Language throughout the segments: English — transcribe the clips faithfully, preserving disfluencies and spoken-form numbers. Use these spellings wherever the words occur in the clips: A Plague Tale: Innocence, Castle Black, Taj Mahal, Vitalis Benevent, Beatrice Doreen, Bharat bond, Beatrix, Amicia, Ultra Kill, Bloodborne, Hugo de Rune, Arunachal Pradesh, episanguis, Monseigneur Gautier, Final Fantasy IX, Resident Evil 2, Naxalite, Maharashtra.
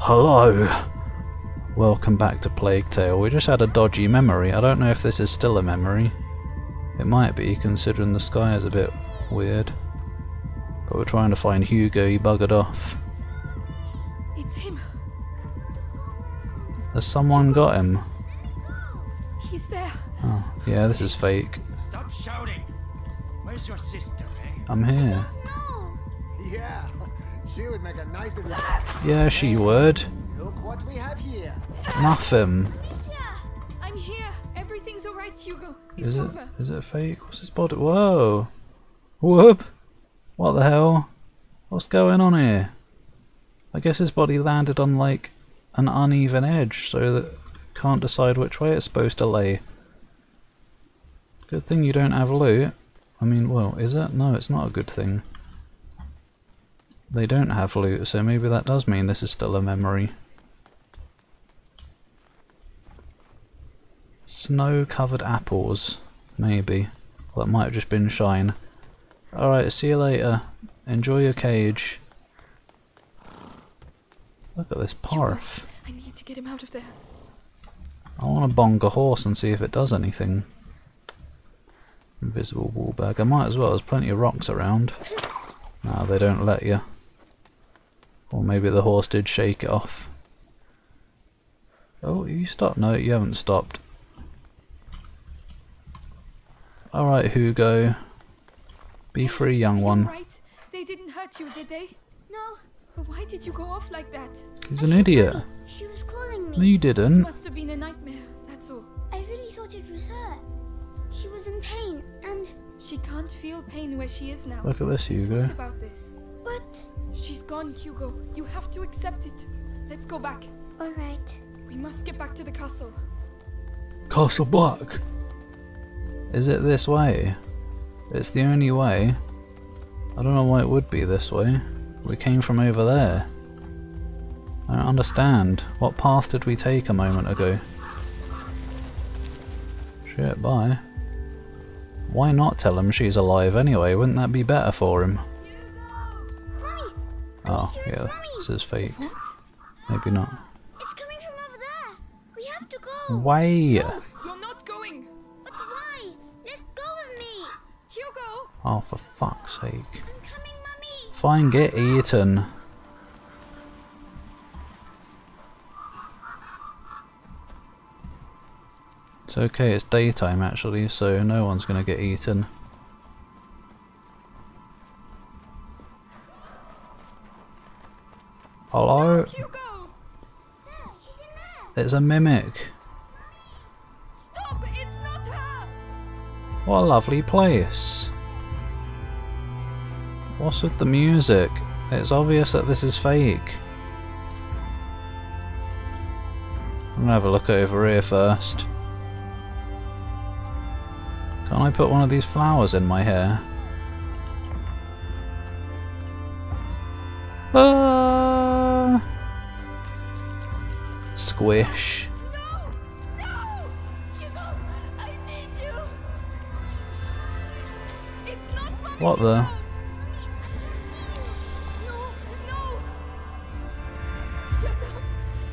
Hello! Welcome back to Plague Tale. We just had a dodgy memory. I don't know if this is still a memory. It might be, considering the sky is a bit weird. But we're trying to find Hugo, he buggered off. It's him. Has someone got him? He's there. Oh, yeah, this is fake. Stop shouting! Where's your sister, eh? I'm here. Yeah, she would make a nice little... Yeah, she would. Look what we have here. Muffin. I'm here. Everything's alright, Hugo. It's is it? Over. Is it fake? What's his body? Whoa! Whoop! What the hell? What's going on here? I guess his body landed on like an uneven edge, so that it can't decide which way it's supposed to lay. Good thing you don't have loot. I mean, well, is it? No, it's not a good thing. They don't have loot, so maybe that does mean this is still a memory. Snow-covered apples, maybe. Well, that might have just been shine. Alright, see you later. Enjoy your cage. Look at this parf. I need to get him out of there. I want to bong a horse and see if it does anything. Invisible wool bag. I might as well, there's plenty of rocks around. No, they don't let you. Or maybe the horse did shake it off. Oh, you stopped? No, you haven't stopped. Alright, Hugo. Be free, young one. Right? They didn't hurt you, did they? No. But why did you go off like that? He's an idiot. She was calling me. No, you didn't. It must have been a nightmare, that's all. I really thought it was her. She was in pain, and... She can't feel pain where she is now. Look at this, Hugo. What about this? What? She's gone, Hugo. You have to accept it. Let's go back. Alright. We must get back to the castle. Castle Black! Is it this way? It's the only way. I don't know why it would be this way. We came from over there. I don't understand. What path did we take a moment ago? Shit, bye. Why not tell him she's alive anyway? Wouldn't that be better for him? Mommy, oh, sure yeah, this is fake. What? Maybe not. It's coming from over there. We have to go. Why? No, you're not going. But why? Let go of me. Hugo. Oh, for fuck's sake. I'm coming, Mommy. Fine, get eaten. It's okay, it's daytime actually, so no one's gonna get eaten. Hello? Hugo! It's a mimic. Stop, it's not her! What a lovely place. What's with the music? It's obvious that this is fake. I'm gonna have a look over here first. Can't I put one of these flowers in my hair? Ah! Squish. No! No! Hugo, I need you. It's not Mommy. What the? No, no. Shut up.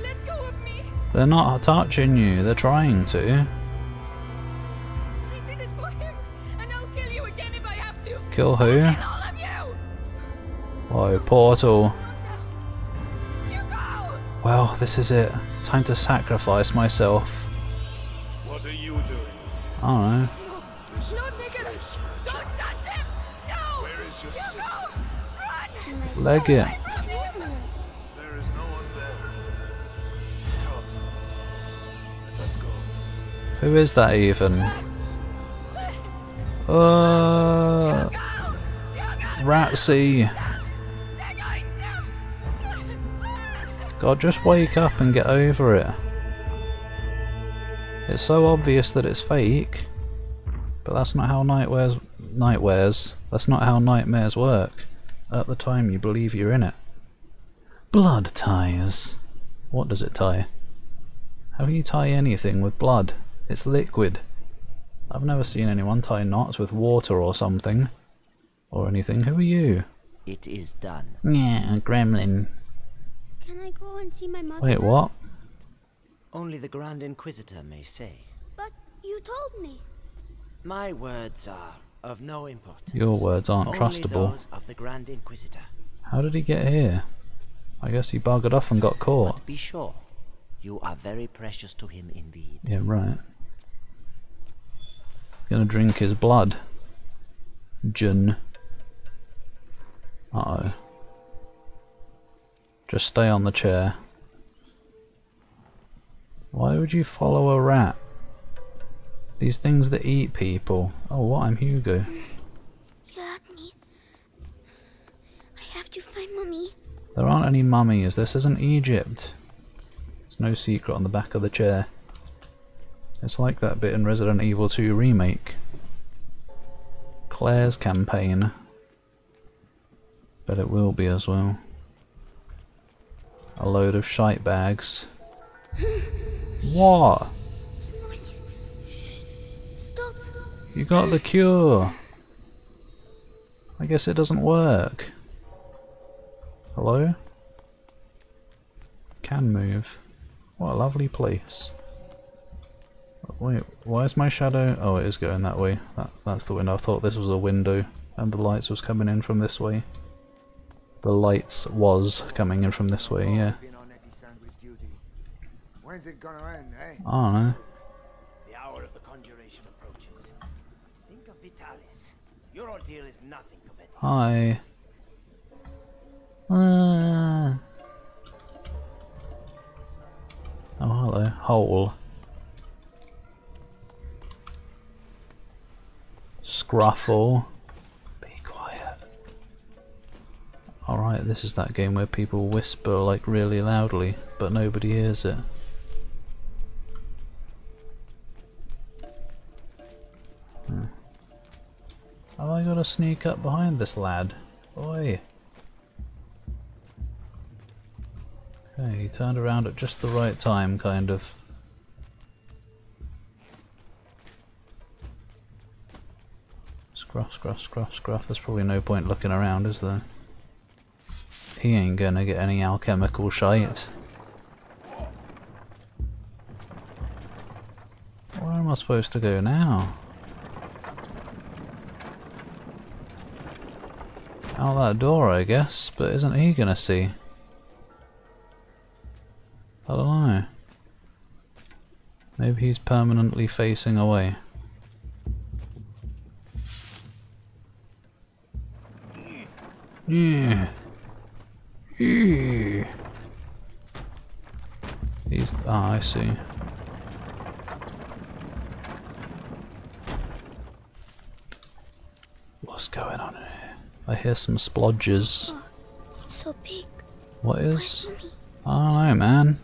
Let go of me. They're not touching you, they're trying to. Kill who? Kill all of you. Whoa, portal. Well, this is it. Time to sacrifice myself. What are you doing? I don't know. No, no, Nicholas. Don't touch him. No. Where is your sister? Run. Leg it. There is no one there. Come. Let's go. Who is that even? Uh, Ratsy. God, just wake up and get over it. It's so obvious that it's fake, but that's not how nightmares, nightmares. That's not how nightmares work. At the time, you believe you're in it. Blood ties. What does it tie? How do you tie anything with blood? It's liquid. I've never seen anyone tie knots with water or something. Or anything. Who are you? It is done. Yeah, a gremlin. Can I go and see my mother? Wait, what? Only the Grand Inquisitor may say. But you told me. My words are of no importance. Your words aren't Only trustable. Those of the Grand Inquisitor. How did he get here? I guess he buggered off and got caught. But be sure, you are very precious to him indeed. Yeah, right. Gonna drink his blood. Jun. Uh-oh. Just stay on the chair. Why would you follow a rat? These things that eat people. Oh, what? I'm Hugo. You hurt me. I have to find Mummy. There aren't any mummies. This isn't Egypt. There's no secret on the back of the chair. It's like that bit in Resident Evil two Remake. Claire's campaign. But it will be as well. A load of shite bags. What? Stop. You got the cure. I guess it doesn't work. Hello? Can move. What a lovely place. Wait, why is my shadow? Oh, it is going that way. That, that's the window. I thought this was a window and the lights was coming in from this way. The lights was coming in from this way, yeah. When's it gonna end, eh? I don't know. The hour of the conjuration approaches. Think of Vitalis. Your ordeal is nothing compared to Hi. Uh. Oh, hello. Hole. Scruffle. Be quiet. Alright, this is that game where people whisper like really loudly, but nobody hears it. Hmm. Have I got to sneak up behind this lad? Oi! Okay, he turned around at just the right time, kind of. Scruff, scruff, scruff, scruff. There's probably no point looking around, is there? He ain't gonna get any alchemical shite. Where am I supposed to go now? Out that door, I guess, but isn't he gonna see? I don't know. Maybe he's permanently facing away. Yeah. Yeah. He's. Ah, I see. What's going on here? I hear some splodges. Oh, it's so big. What is? I don't know, man.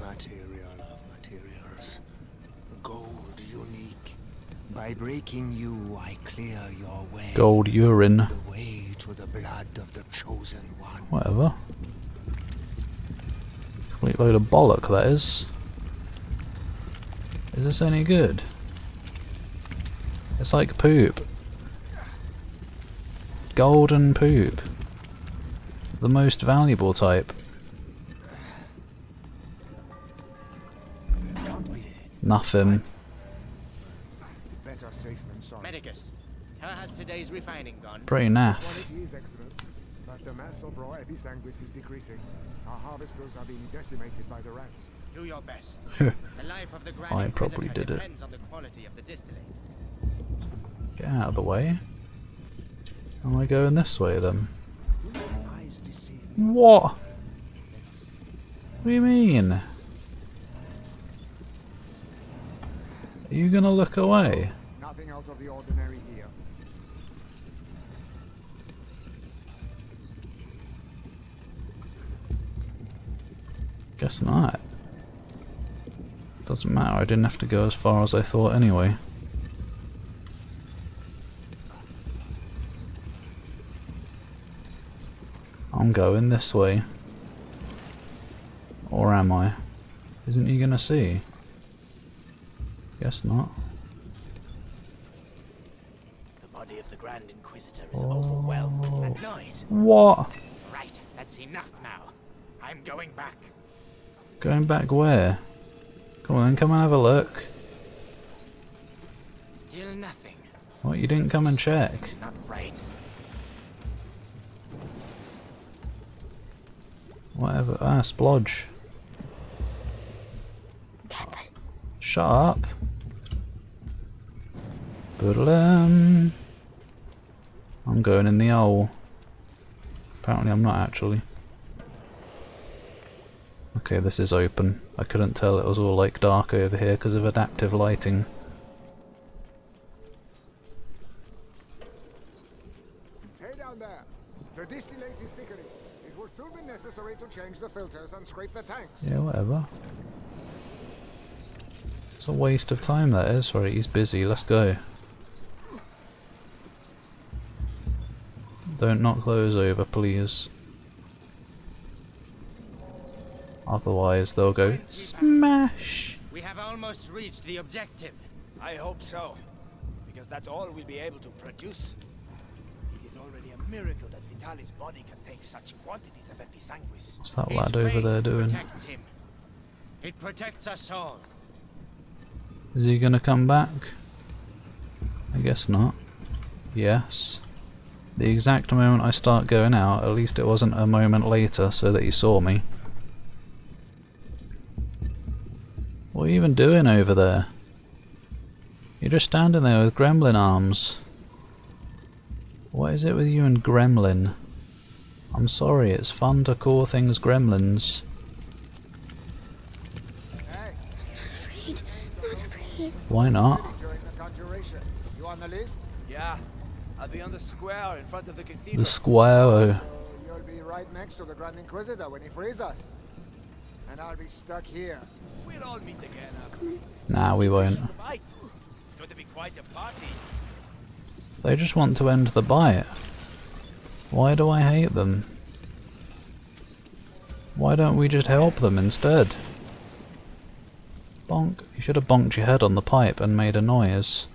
Material of materials, gold unique. By breaking you, I clear your way. Gold urine. The way to the blood of the chosen one. Whatever. Complete load of bollock, that is. Is this any good? It's like poop. Golden poop. The most valuable type. Nothing. Better safe than sorry. Medicus, how has today's refining gone? Pretty naff. But the mass of raw episanguis is decreasing. Our harvesters are being decimated by the rats. Do your best. The life of the Grand I probably did it. Depends on the quality of the distillate. Get out of the way. Am I going this way then? What? What do you mean? Are you gonna look away? Nothing out of the ordinary here. Guess not. Doesn't matter, I didn't have to go as far as I thought anyway. I'm going this way. Or am I? Isn't he gonna see? Guess not. The body of the Grand Inquisitor is oh. overwhelmed and annoyed. What? Right, that's enough now. I'm going back. Going back where? Come on, come and have a look. Still nothing. What, you didn't come and check? It's not right. Whatever. Ah, splodge. Shut up. Ba-da-dum. I'm going in the hole. Apparently I'm not actually. Okay, this is open. I couldn't tell it was all like dark over here because of adaptive lighting. Hey down there. The distillate is thickening. It will soon be necessary to change the filters and scrape the tanks. Yeah, whatever. It's a waste of time that is. Sorry, he's busy. Let's go. Don't knock those over, please. Otherwise, they'll go smash. We have almost reached the objective. I hope so, because that's all we'll be able to produce. It is already a miracle that Vitali's body can take such quantities of episanguis. What's that lad over there doing? Protects him. It protects us all. Is he gonna come back? I guess not. Yes. The exact moment I start going out, at least it wasn't a moment later so that he saw me. What are you even doing over there? You're just standing there with gremlin arms. What is it with you and gremlin? I'm sorry, it's fun to call things gremlins. Hey. Not afraid. Not afraid. Why not? You on the list? Yeah. I'll be on the square in front of the cathedral. The square. So you'll be right next to the Grand Inquisitor when he frees us. And I'll be stuck here. We'll all meet again. Nah, we won't. It's going to be quite a party. They just want to end the bite. Why do I hate them? Why don't we just help them instead? Bonk. You should have bonked your head on the pipe and made a noise.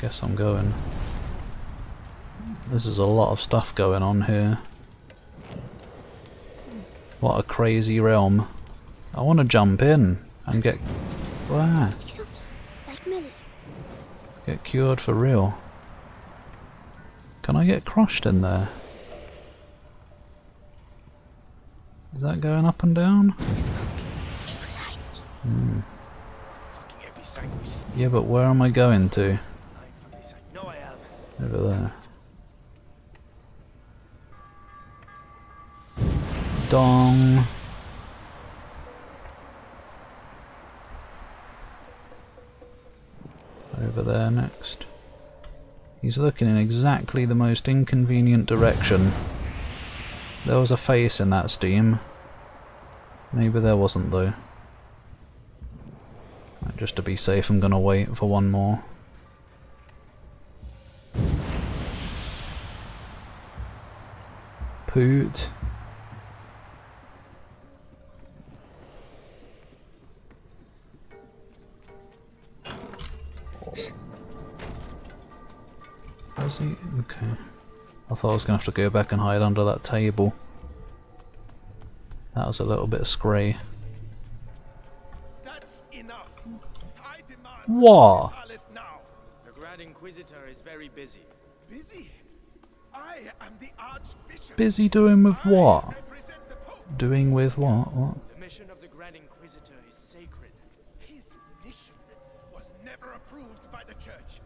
Guess I'm going. This is a lot of stuff going on here. What a crazy realm. I want to jump in and get... Wow. Get cured for real. Can I get crushed in there? Is that going up and down? Hmm. Yeah, but where am I going to? Over there. Dong. Over there next. He's looking in exactly the most inconvenient direction. There was a face in that steam. Maybe there wasn't though. Right, just to be safe, I'm gonna wait for one more. Poot. Was he? Okay. I thought I was going to have to go back and hide under that table. That was a little bit scray. That's enough. I demand what? The Grand Inquisitor is very busy. Busy? I am the Archbishop. Busy doing with what? Doing with what? What? The mission of the Grand Inquisitor is sacred. His mission was never approved by the Church.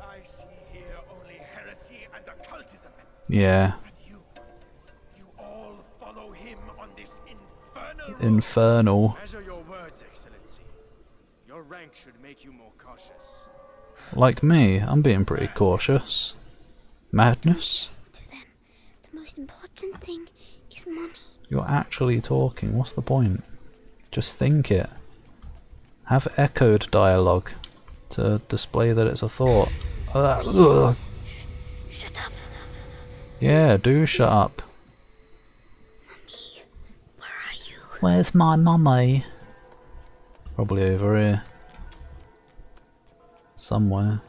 I see here only heresy and occultism. Yeah. And you, you all follow him on this infernal. Infernal. Measure your words, Excellency. Your rank should make you more cautious. Like me, I'm being pretty cautious. Madness? To them, the most important thing is mummy. You're actually talking. What's the point? Just think it. Have echoed dialogue to display that it's a thought. Uh, shut up. Yeah, do shut up. Mummy, where are you? Where's my mummy? Probably over here. Somewhere.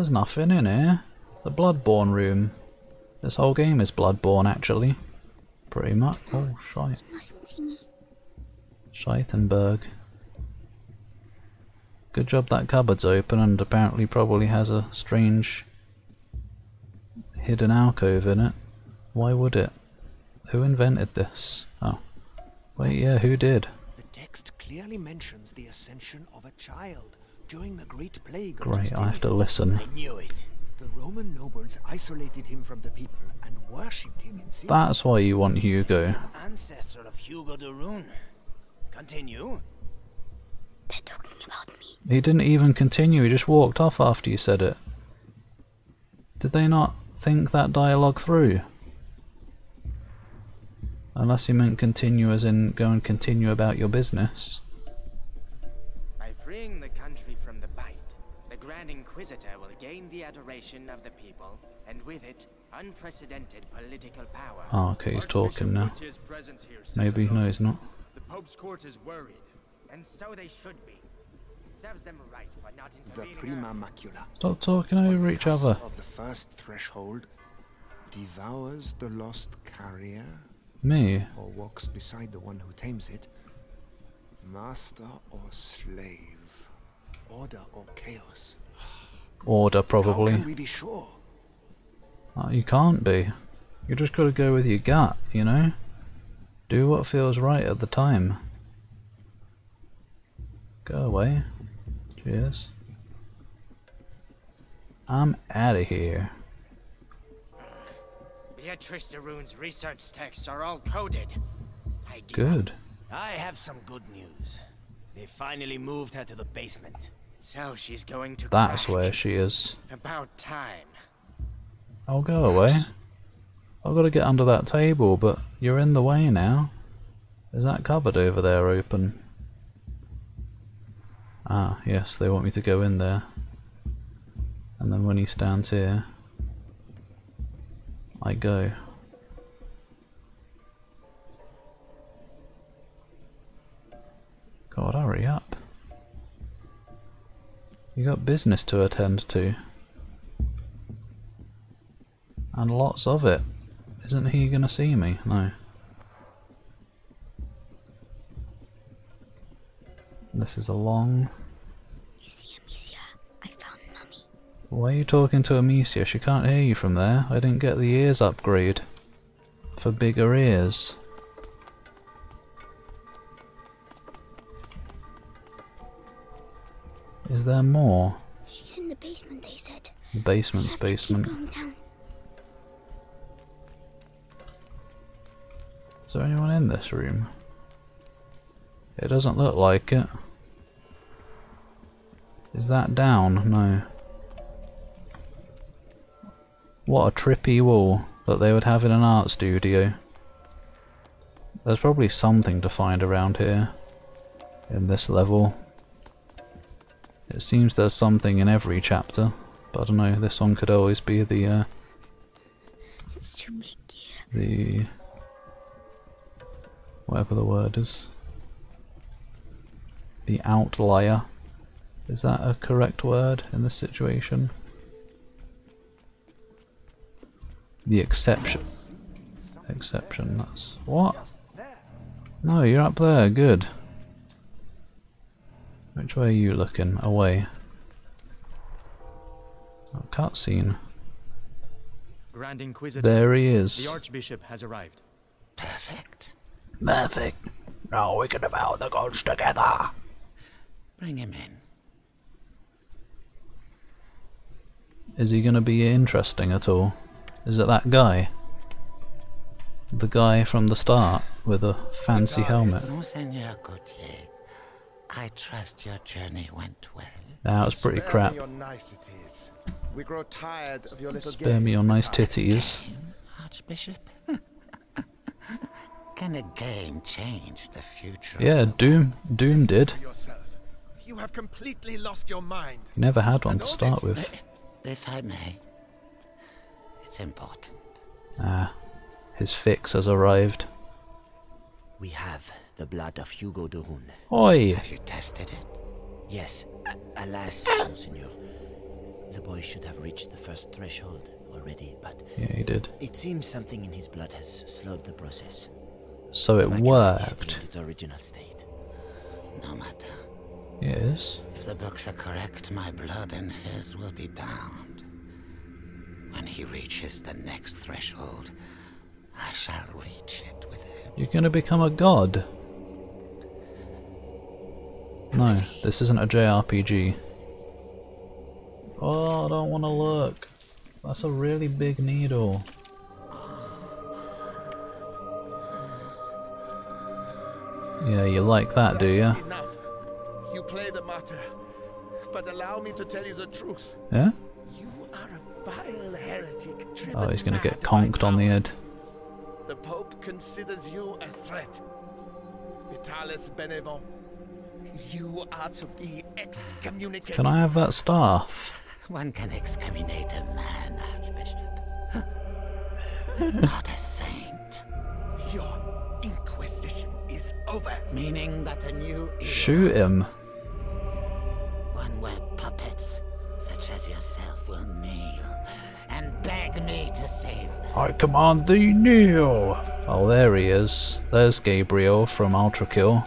There's nothing in here. The Bloodborne room. This whole game is Bloodborne, actually. Pretty much. Oh, shite. Scheitenberg. Good job that cupboard's open and apparently probably has a strange hidden alcove in it. Why would it? Who invented this? Oh. Wait, yeah, who did? The text clearly mentions the ascension of a child during the Great Plague. Great, I have to listen. I knew it. The Roman nobles isolated him from the people and worshipped him in secret. That's why you want Hugo. Ancestor of Hugo de Rune. Continue. They're talking about me. He didn't even continue, he just walked off after you said it. Did they not think that dialogue through? Unless he meant continue as in go and continue about your business. By freeing the country from the bite, the Grand Inquisitor will gain the adoration of the people, and with it, unprecedented political power. Oh, okay, he's talking now. Maybe, no he's not. The Pope's court is worried. And so they should be. Serves them right for not intervening. The prima macula. Stop talking over each other. Of the first threshold devours the lost carrier. Me. Or walks beside the one who tames it. Master or slave. Order or chaos. Order probably. How can we be sure? Oh, you can't be. You just gotta go with your gut, you know? Do what feels right at the time. Go away. Cheers. I'm out of here. Beatrice Doreen's research texts are all coded. I good. Up. I have some good news. They finally moved her to the basement. So she's going to That's crack. Where she is. About time. I'll go away. I've got to get under that table, but you're in the way now. Is that cupboard over there open? Ah, yes, they want me to go in there. And then when he stands here, I go. God, hurry up. You got business to attend to. And lots of it. Isn't he gonna see me? No. This is a long... You see, Amicia, I found Mummy. Why are you talking to Amicia? She can't hear you from there. I didn't get the ears upgrade. For bigger ears. Is there more? She's in the basement, they said. The basement's basement. Keep going down. Is there anyone in this room? It doesn't look like it. Is that down? No. What a trippy wall that they would have in an art studio. There's probably something to find around here in this level. It seems there's something in every chapter, but I don't know, this one could always be the uh, it's too big here. The whatever the word is. The outlier. Is that a correct word in this situation? The exception. Exception, that's... What? No, you're up there, good. Which way are you looking? Away. Oh, cutscene. Grand Inquisitor. There he is. The Archbishop has arrived. Perfect. Perfect. Now we can devour the gods together. Bring him in. Is he going to be interesting at all? Is it that guy? The guy from the start with a fancy helmet. Monseigneur Gautier, I trust your journey went well. Now it's pretty crap. Spare me your nice titties. We grow tired of your little Spare me your nice titties. Game, Archbishop. Can a game change the future? Yeah, Doom. Doom did. You have completely lost your mind. Never had one to start with. If I may, it's important. Ah, his fix has arrived. We have the blood of Hugo de Rune. Oi! Have you tested it? Yes, alas, Monseigneur. The boy should have reached the first threshold already, but yeah, he did. It seems something in his blood has slowed the process. So it worked. Its original state. No matter. Yes. If the books are correct, my blood and his will be bound. When he reaches the next threshold, I shall reach it with him. You're going to become a god. No, this isn't a J R P G. Oh, I don't want to look. That's a really big needle. Yeah, you like that, do you? Enough. You play the martyr, but allow me to tell you the truth. Yeah? You are a vile heretic. Oh, he's going to get conked on the head. The Pope considers you a threat. Vitalis Benevent. You are to be excommunicated. Can I have that staff? One can excommunicate a man, Archbishop. Not a saint. Your inquisition is over, meaning that a new era. Shoot him. One where puppets such as yourself will kneel and beg me to save them. I command thee, kneel. Oh, there he is. There's Gabriel from Ultra Kill.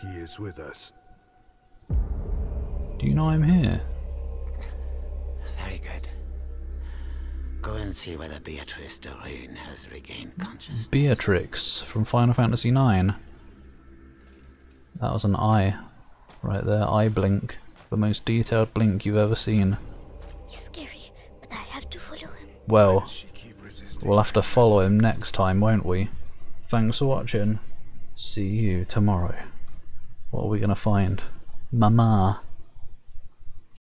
He is with us. Do you know I'm here? Very good. Go and see whether Beatrice Doreen has regained consciousness. Beatrix from Final Fantasy nine. That was an eye. Right there, eye blink. The most detailed blink you've ever seen. He's scary, but I have to follow him. Well, we'll have to follow him next time, won't we? Thanks for watching. See you tomorrow. What are we gonna find? Mama.